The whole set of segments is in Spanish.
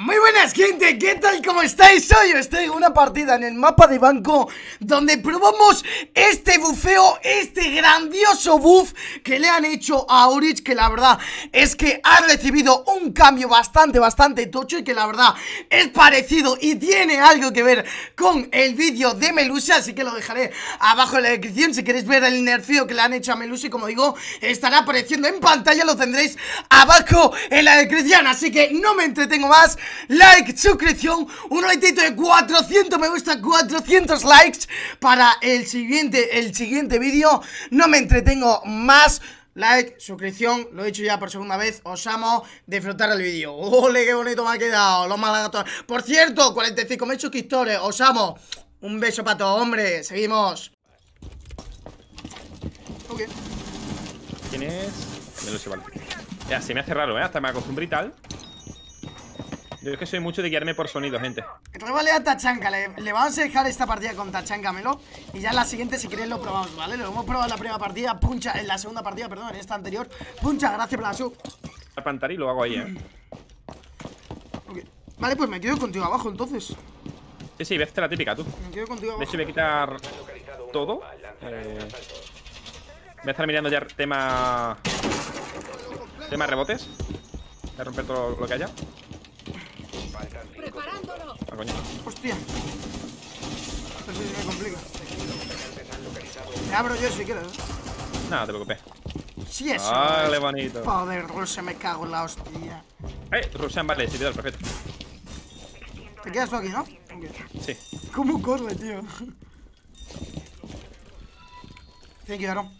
Muy buenas gente, ¿qué tal? ¿Cómo estáis? Hoy os traigo una partida en el mapa de banco donde probamos este bufeo, este grandioso buff que le han hecho a Urich, que la verdad es que ha recibido un cambio bastante tocho y que la verdad es parecido y tiene algo que ver con el vídeo de Melusia, así que lo dejaré abajo en la descripción. Si queréis ver el nerfeo que le han hecho a Melusia, como digo, estará apareciendo en pantalla, lo tendréis abajo en la descripción, así que no me entretengo más. Like, suscripción, un ratito de 400 me gusta, 400 likes para el siguiente vídeo. No me entretengo más. Like, suscripción, lo he hecho ya por segunda vez. Os amo, disfrutar el vídeo. Ole, qué bonito me ha quedado, los malagatos. Por cierto, 45.000 suscriptores, os amo. Un beso para todos, hombre, seguimos. Okay. ¿Quién es? Melusia, vale. Ya, se me hace raro, ¿eh? Hasta me acostumbré y tal. Yo es que soy mucho de guiarme por sonido, gente. Róbale a Tachanka, le vamos a dejar esta partida con Tachanka, Melo. Y ya en la siguiente, si queréis, lo probamos, ¿vale? Lo hemos probado en la primera partida, puncha, en la segunda partida, perdón, en esta anterior. Puncha, gracias por la sub. Al pantar y lo hago ahí, Okay. Vale, pues me quedo contigo abajo, entonces. Sí, veste la típica, tú. Me quedo contigo abajo. De hecho, voy a quitar todo. Voy a estar mirando ya tema rebotes. Voy a romper todo lo que haya. Ah, coño. Hostia. Esto sí me complica. Me abro yo si quieres. Nada, te preocupes. Sí, eso. Vale, es bonito. Poder, Rusia, me cago en la hostia. Rusia, vale, si te das, perfecto. Te quedas tú aquí, ¿no? Sí. ¿Cómo corre, tío? Thank you, Aaron.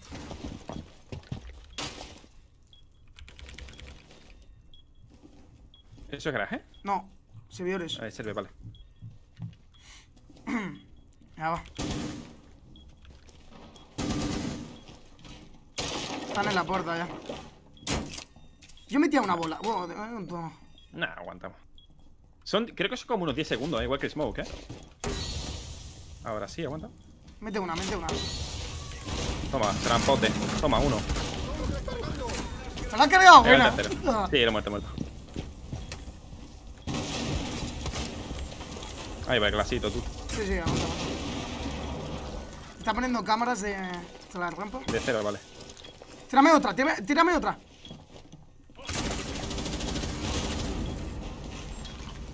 ¿Eso es garaje? No. Servidores. Ahí sirve, vale. Ya va. Están en la puerta ya. Yo metía una bola. Wow, nah, aguantamos. Creo que son como unos 10 segundos, igual que el smoke, ¿eh? Ahora sí, aguanta. Mete una. Toma, trampote. Toma, uno. ¿Se lo han cargado? Buena. Sí, lo he muerto. Ahí va, clasito, tú. Sí, vamos. Está poniendo cámaras de la rampa. De cero, vale. Tírame otra.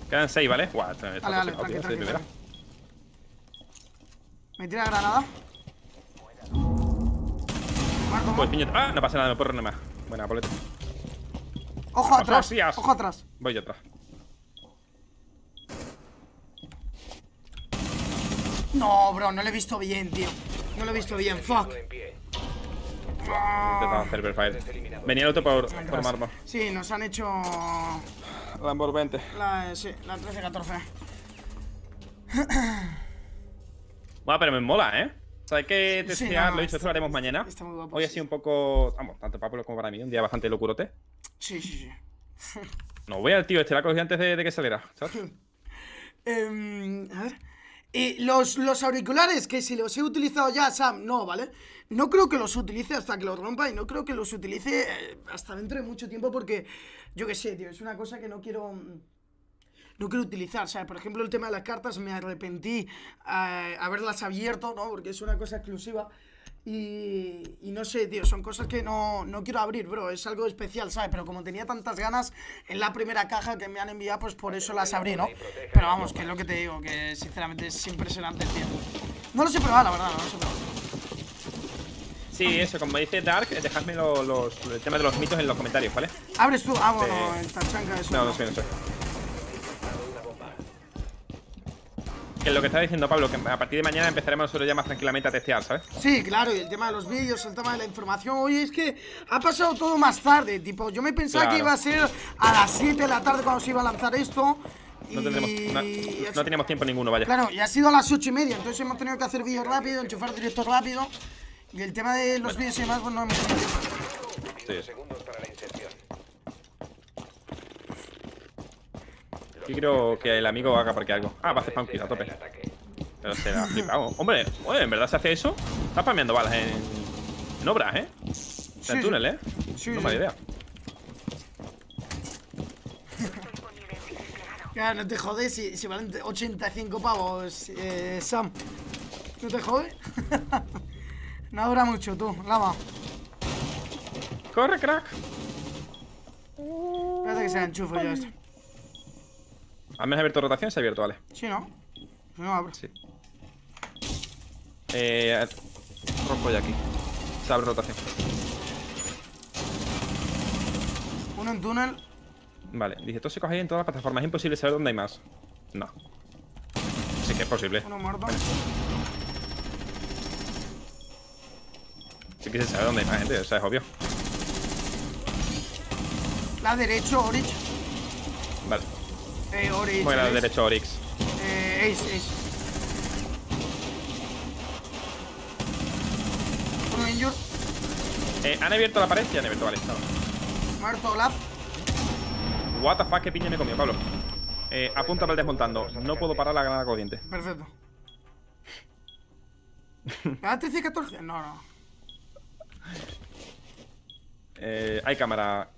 Quedan 6, ¿vale? Guau, vale, tranquilo. Me tira granada. Pues piñeta. Ah, no pasa nada, me puedo reanimar. Buena, poleta. Ojo atrás. Ojo atrás. Voy yo atrás. No, bro, no lo he visto bien, tío. No lo he visto bien, fuck. Intentaba hacer perfile. Venía el otro por marmo. Sí, nos han hecho... La Ambor 20. Sí, la 13-14. Bueno, pero me mola, ¿eh? O sea, hay que testear, sí, lo he dicho, esto lo haremos mañana. Está muy guapo. Hoy ha sido un poco... Vamos, tanto para Pablo como para mí, un día bastante locurote. Sí. No, voy al tío, este la cogí antes de que saliera, ¿sabes? A ver... los auriculares, que si los he utilizado ya, Sam, no, ¿vale? No creo que los utilice hasta que los rompa y no creo que los utilice hasta dentro de mucho tiempo porque, yo qué sé, tío, es una cosa que no quiero utilizar, ¿sabes? Por ejemplo, el tema de las cartas, me arrepentí haberlas abierto, ¿no? Porque es una cosa exclusiva y no sé, tío, son cosas que no quiero abrir, bro, es algo especial, ¿sabes? Pero como tenía tantas ganas en la primera caja que me han enviado, pues por eso las abrí, ¿no? Pero vamos, que es lo que te digo, que sinceramente es impresionante, tío. No lo sé probar, la verdad, no lo sé probar. Sí, eso, como dice Dark, dejadme el tema de los mitos en los comentarios, ¿vale? Abres tú, bueno, el Tachanka, eso. No sé. Que lo que estaba diciendo Pablo, que a partir de mañana empezaremos nosotros ya más tranquilamente a testear, ¿sabes? Sí, claro, y el tema de los vídeos, el tema de la información. Oye, es que ha pasado todo más tarde, tipo, yo me pensaba que iba a ser a las 7 de la tarde cuando se iba a lanzar esto. No teníamos tiempo ninguno, vaya. Claro, y ha sido a las 8:30, entonces hemos tenido que hacer vídeos rápido, enchufar directos rápido. Y el tema de los vídeos y demás, pues no hemos tenido tiempo. Yo quiero que el amigo haga porque algo. Ah, va a hacer spam kill a tope. Pero se la flipamos. Hombre, ¿en verdad se hace eso? Está spameando balas en obras, ¿eh? En túnel, ¿eh? Sí, no mala idea. Claro, no te jodes si valen 85 pavos, Sam. ¿No te jodes? No dura mucho, tú, lava. Corre, crack. Espérate que se enchufe yo esto. ¿Al menos abierto rotación? Se ha abierto, vale. Sí, ¿no? No abro. Sí. Rompo ya aquí. Se abre rotación. Uno en túnel. Vale, dice tóxicos ahí en todas las plataformas. Es imposible saber dónde hay más. No. Sí que es posible. Uno muerto. Vale. Sí que se sabe dónde hay más gente, o sea, es obvio. La derecho, Oryx. Vale. Oryx. Voy a la derecha, Oryx. Ace. Han abierto la pared y han abierto, vale, estaba. Marto, Olaf. What the fuck, qué piña me comió, Pablo. Apunta para el desmontando. No puedo parar la granada corriente. Perfecto. ¿La FC14? No, no. Hay cámara.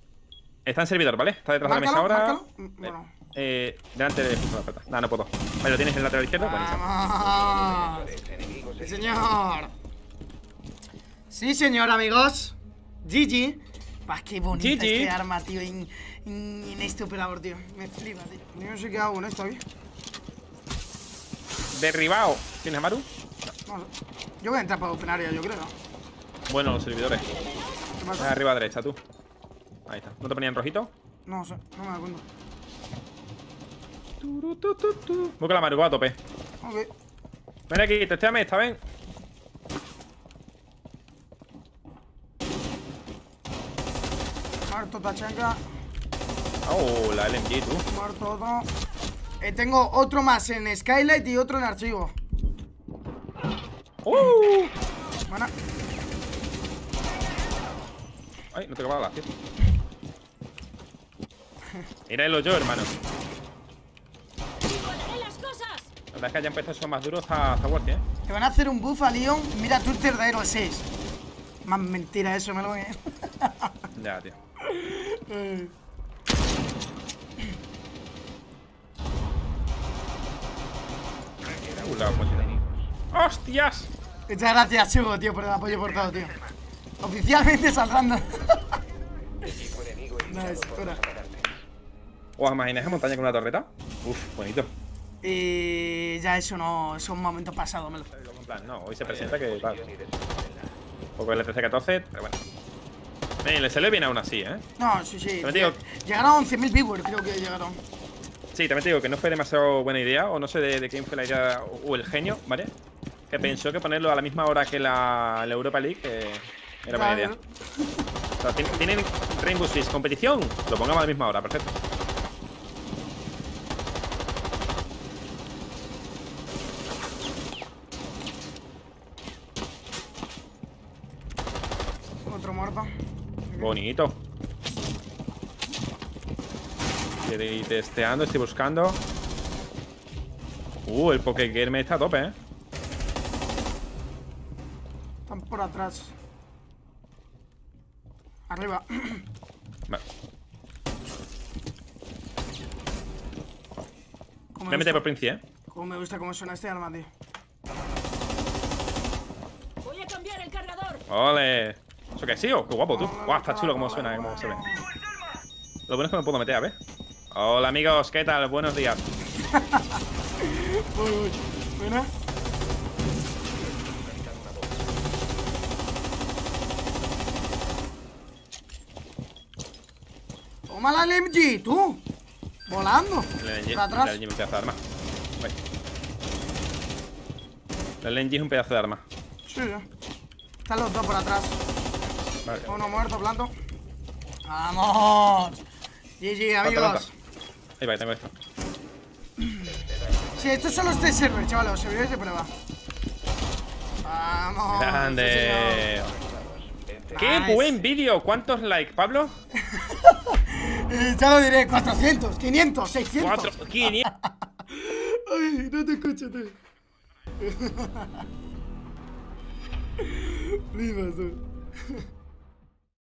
Está en servidor, ¿vale? Está detrás márcalo, de la mesa ahora. Bueno. Delante de la puerta. No, no puedo. Vale, lo tienes en el lateral izquierdo. Ah, buenísimo. ¡Sí, señor! Sí, señor, amigos. Gigi. Bah, qué bonita Gigi. Este arma, tío. En este operador, tío. Me flipa, tío. Yo no sé qué hago con esto, tío. Derribado. ¿Tienes a Maru? No, yo voy a entrar para open área, yo creo, ¿no? Bueno, los servidores. Arriba a derecha, tú. Ahí está. ¿No te ponían rojito? No sé, no me da cuenta. Busca la Maru, va a tope. Ok. Ven aquí, testéame esta, ven. Marto, Tachanka. Oh, la LMG, tú. Marto, otro. Tengo otro más en Skylight y otro en archivo. Bueno. Ay, no te acababa la tío. Míralo yo, hermano. La verdad es que ya empezó eso más duro hasta Warkey, ¿eh? Te van a hacer un buff a Leon. Mira, Twitter de Aero 6. Más mentira eso, me lo voy a... Ya, tío. ¡Hostias! Muchas gracias, Hugo, tío, por el apoyo portado, tío. Oficialmente saltando. No, es hora. ¿Os imagináis la montaña con una torreta? Uf, bonito. Ya eso no... son momentos pasados, me lo... En plan, no, hoy se presenta que... Claro. Un poco el FC14, pero bueno. El SLE viene aún así, ¿eh? No, sí, sí. Digo... Llegaron 11.000 viewers, creo que llegaron. Sí, también te digo que no fue demasiado buena idea, o no sé de quién fue la idea o el genio, ¿vale? Que pensó que ponerlo a la misma hora que la Europa League era buena idea. O sea, tienen Rainbow Six competición, lo pongamos a la misma hora, perfecto. Otro muerto. Bonito. Estoy testeando, estoy buscando. El Poké Gear me está a tope, ¿eh? Están por atrás. Arriba. Vale. Me he metido por Prince, ¿eh? Como me gusta cómo suena este arma, tío. Voy a cambiar el cargador. ¡Ole! ¿Eso qué ha sido? ¡Qué guapo, tú! ¡Guau, está chulo cómo suena, cómo se ve! Lo bueno es que me puedo meter, a ver. Hola, amigos, ¿qué tal? Buenos días. Buena. Toma la LMG, tú. Volando. La LMG es un pedazo de arma. La LMG es un pedazo de arma. Sí, ya. Están los dos por atrás. Vale. Uno muerto, planto. ¡Vamos! GG, amigos. Ahí va, tengo esto. Sí, estos son los de server, chavales. Los servidores de prueba. ¡Vamos! ¡Grande! Sí, ¡qué nice. Buen vídeo! ¿Cuántos likes, Pablo? Ya lo diré. 400, 500, 600. 500. Ay, no te escucho, tío. Primas, tú.